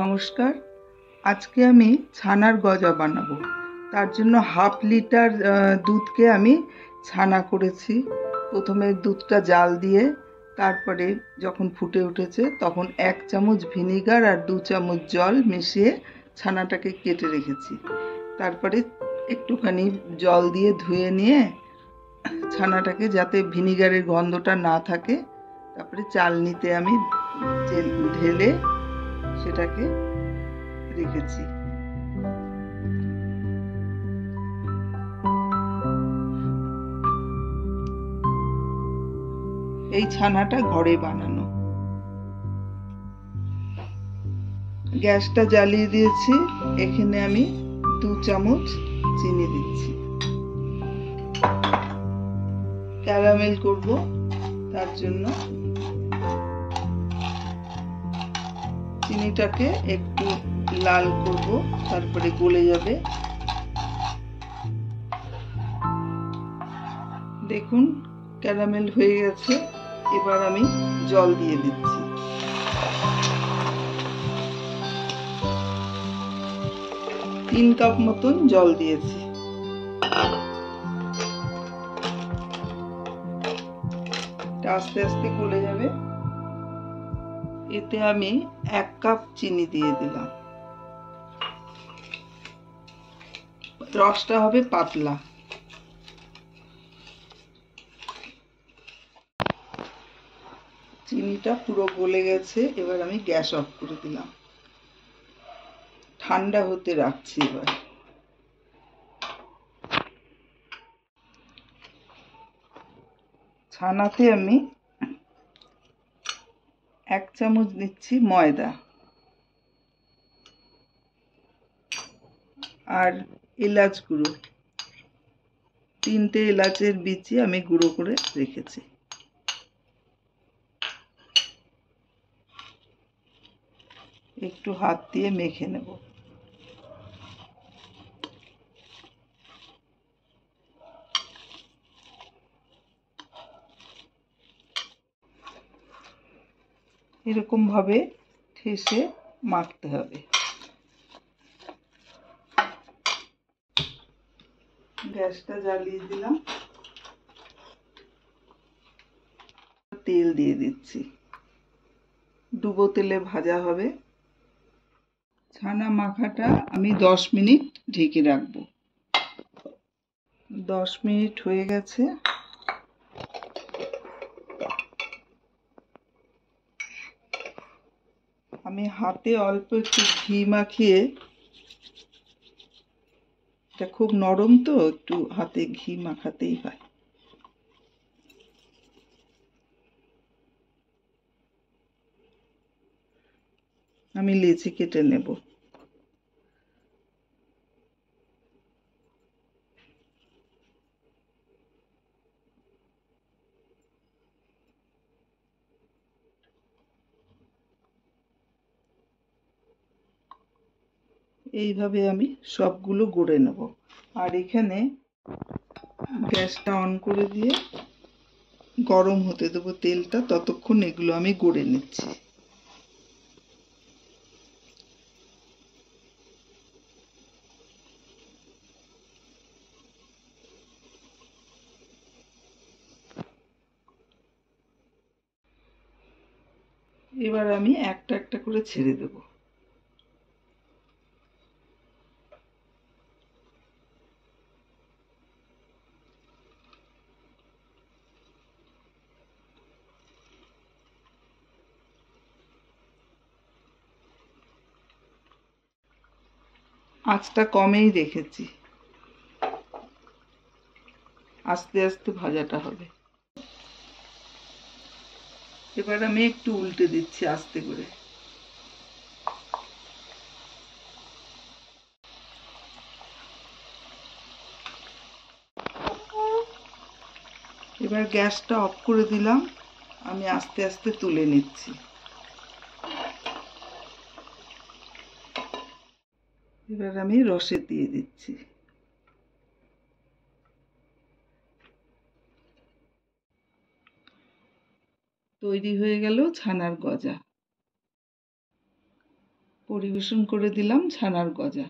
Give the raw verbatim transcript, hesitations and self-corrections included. নমস্কার, আজকে আমি ছানার গজা বানাবো। তার জন্য হাফ লিটার দুধকে আমি ছানা করেছি। প্রথমে দুধটা জাল দিয়ে, তারপরে যখন ফুটে উঠেছে তখন এক চামচ ভিনিগার আর দু চামচ জল মিশিয়ে ছানাটাকে কেটে রেখেছি। তারপরে একটুখানি জল দিয়ে ধুয়ে নিয়ে ছানাটাকে, যাতে ভিনিগারের গন্ধটা না থাকে, তারপরে চালনিতে আমি ঢেলে সেটাকে রেখেছি। এই ছানাটা ঘরে বানানো। গ্যাসটা জ্বালিয়ে দিয়েছি। এখানে আমি দু চামচ চিনি দিচ্ছি, ক্যারামেল করব তার জন্য। চিনিটাকে একটু লাল করব, তারপরে গলে যাবে। দেখুন ক্যারামেল হয়ে গেছে। এবার আমি জল দিয়ে দিচ্ছি। তিন কাপ মতন জল দিয়েছি। আস্তে আস্তে গলে যাবে। এতে আমি এক কাপ চিনি দিয়ে দিলাম। রসটা হবে পাতলা। চিনিটা পুরো গলে গেছে। এবার আমি গ্যাস অফ করে দিলাম, ঠান্ডা হতে রাখছি। এবার ছানাতে আমি এক চামচ দিচ্ছি ময়দা, আর এলাচ গুঁড়ো, তিনটে এলাচের বিচি আমি গুঁড়ো করে রেখেছি। একটু হাত দিয়ে মেখে নেব। এরকম ভাবে ঠেসে মাখতে হবে। গ্যাসটা জ্বালিয়ে দিলাম, তেল দিয়ে দিচ্ছি। ডুবো তেলে ভাজা হবে। ছানা মাখাটা আমি দশ মিনিট ঢেকে রাখবো। দশ মিনিট হয়ে গেছে। আমি হাতে অল্প একটু ঘি মাখিয়ে, এটা খুব নরম তো, একটু হাতে ঘি মাখাতেই হয়। আমি লেচি কেটে নেব। এইভাবে আমি সবগুলো গড়ে নেব। আর এখানে গ্যাসটা অন করে দিয়ে গরম হতে দেবো তেলটা। ততক্ষণ এগুলো আমি গড়ে নিচ্ছি। এবার আমি একটা একটা করে ছেড়ে দেবো। আঁচটা কমেই রেখেছি। আস্তে আস্তে ভাজাটা হবে। এবার আমি একটু উল্টে দিচ্ছি আস্তে করে। এবার গ্যাসটা অফ করে দিলাম। আমি আস্তে আস্তে তুলে নিচ্ছি। এবার আমি রসে দিয়ে দিচ্ছি। তৈরি হয়ে গেল ছানার গজা। পরিবেশন করে দিলাম ছানার গজা।